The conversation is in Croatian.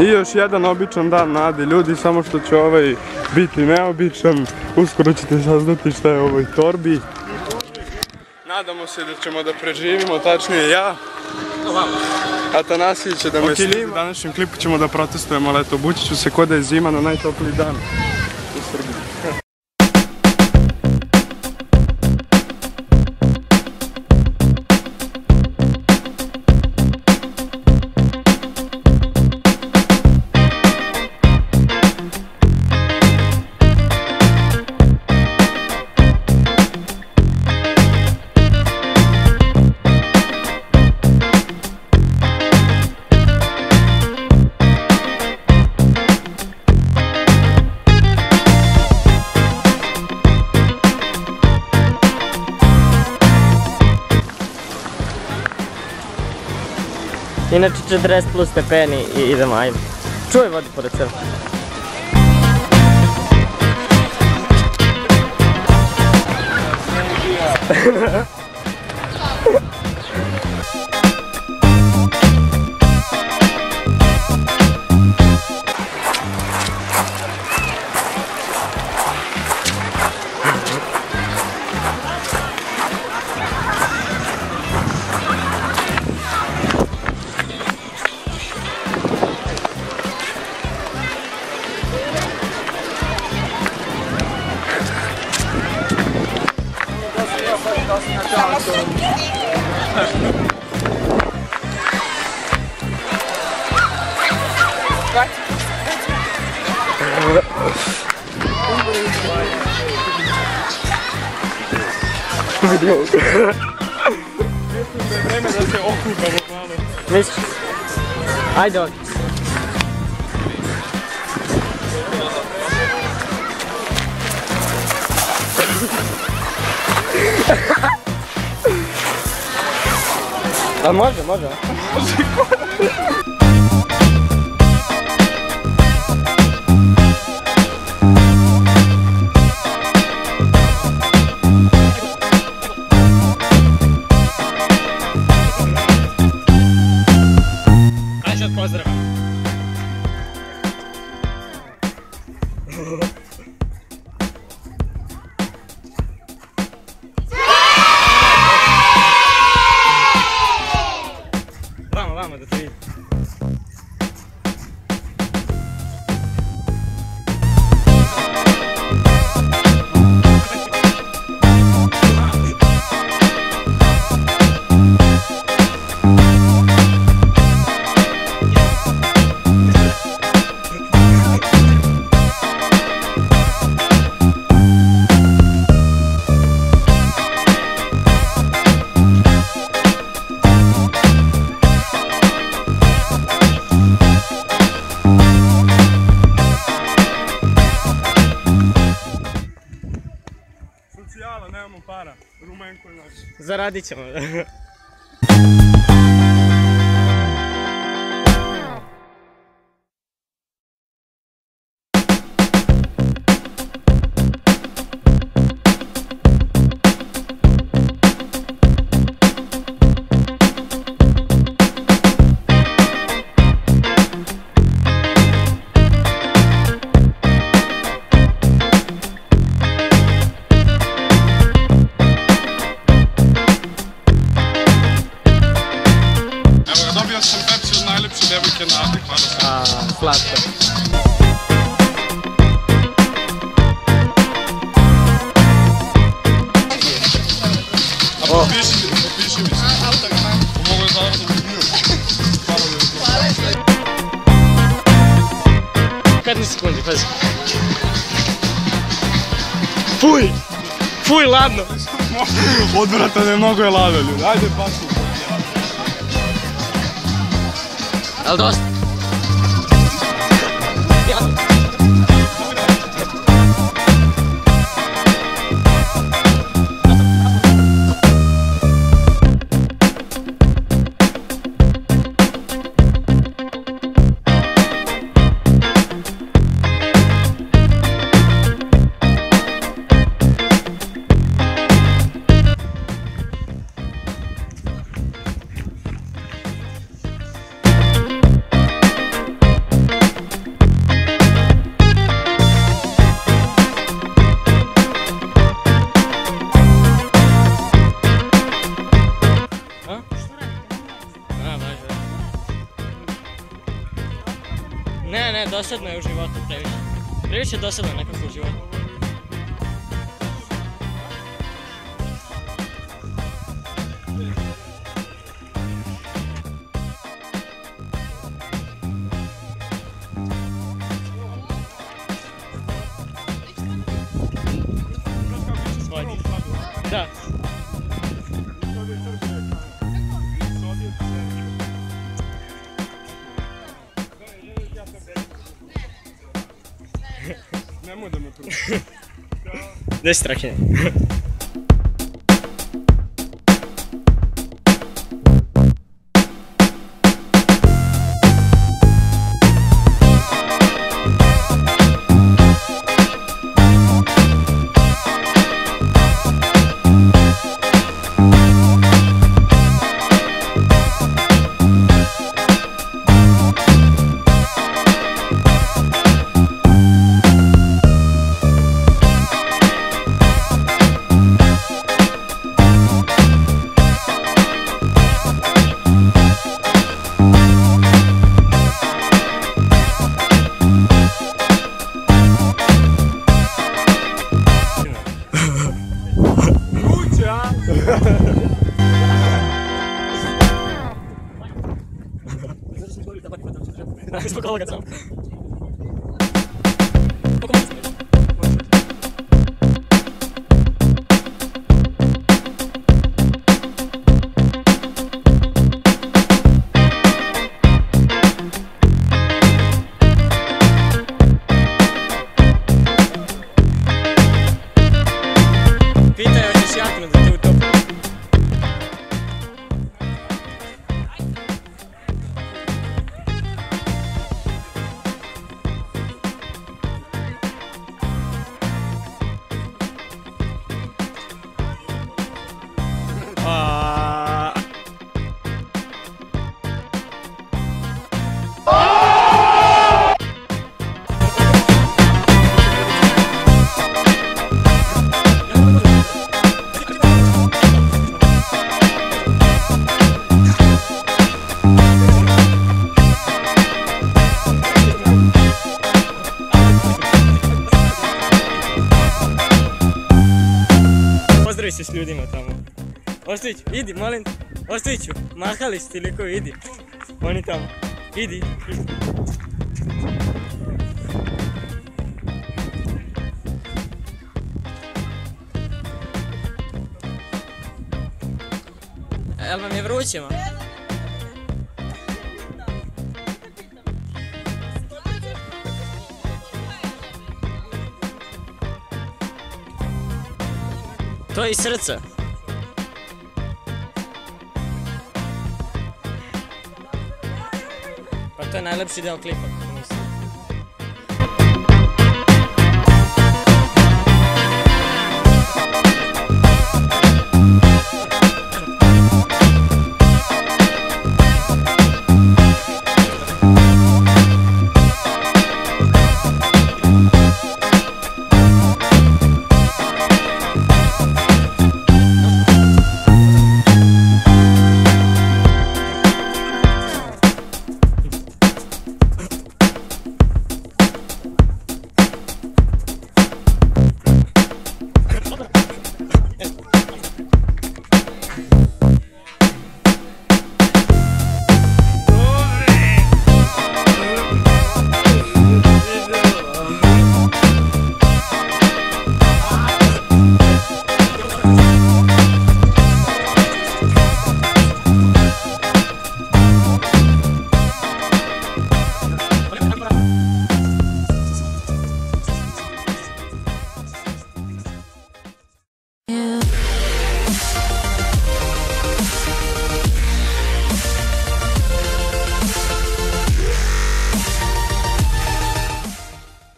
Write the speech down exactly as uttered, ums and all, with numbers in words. I još jedan običan dan nade, ljudi, samo što će ovaj biti neobičan. Uskoro ćete saznati šta je u ovoj torbi. Nadamo se da ćemo da preživimo, tačnije ja. Atanasije će da me snima. U današnjem klipu ćemo da protestujemo leto. Obući ću se ko da je zima na najtopliji dan u Srbiji. Inače četrdeset plus stepeni i idemo, ajde. Čuj vodi pored crkve. Misliš? Ajde ovdje. A može, može. Može kod. Zaradit ćemo. Fuj! Fuj, ladno! Odvratan je, mnogo je lado, ljudi. Ajde, pasu. Jel dosta? Ne, ne, dosadno je u životu previše. Previše je dosadno nekako u životu. Da. Nemoj da me pruši. Gde si Trakinja? Испугал отца. Питаю здесь якну, да ты утоп. Pozdravi se s ljudima tamo. Ostojiću, idi, molim te. Ostojiću, mahali ste ili koji, idi. Oni tamo. Idi. Jel vam je vruće, ma? To je iz srca. Pa to je najlepši deo klipa. Yeah.